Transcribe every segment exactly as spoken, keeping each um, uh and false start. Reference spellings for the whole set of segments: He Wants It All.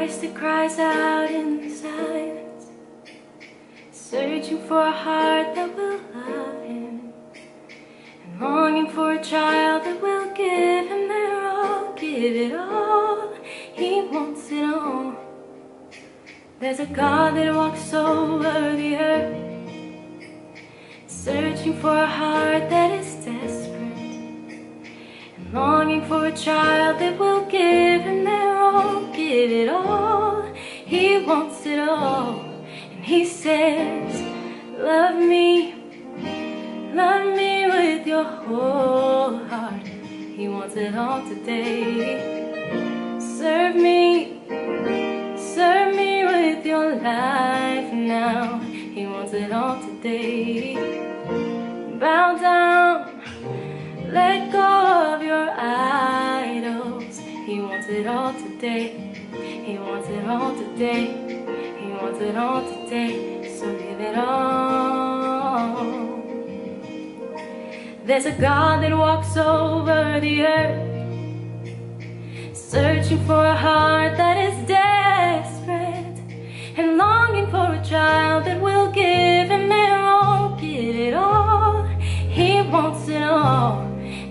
voice that cries out in the silence, searching for a heart that will love him, and longing for a child that will give him their all. Give it all, he wants it all. There's a God that walks over the earth, searching for a heart that is desperate, and longing for a child that will give him their all. Give it all, he wants it all. And he says, love me, love me with your whole heart. He wants it all today. Serve me, serve me with your life now. He wants it all today. Bow down, let go of your idols. He wants it all today. He wants it all today. He wants it all today. So give it all. There's a God that walks over the earth, searching for a heart that is desperate, and longing for a child that will give him their all. Give it all. He wants it all,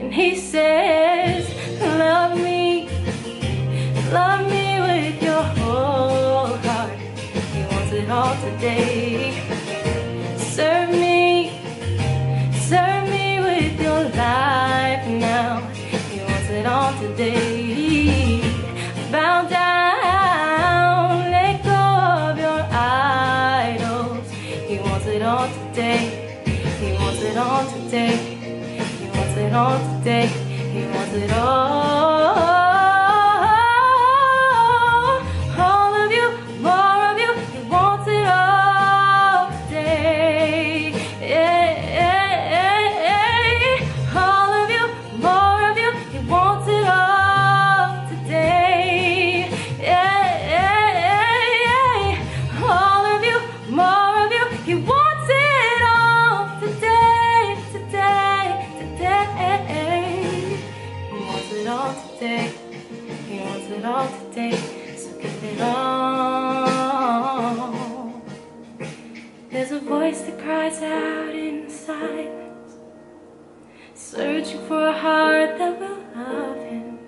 and he says, love me, love me with your whole heart. He wants it all today. Serve me, serve me with your life now. He wants it all today. Bow down, let go of your idols. He wants it all today. He wants it all today. He wants it all today. He wants it all. All of you, more of you. He wants it all today. All of you, more of you. He wants it all today. All of you, more of you. He wants it. Today. He wants it all today, so give it all. There's a voice that cries out in the silence, searching for a heart that will love him,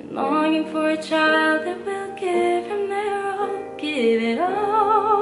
and longing for a child that will give him their all. Give it all.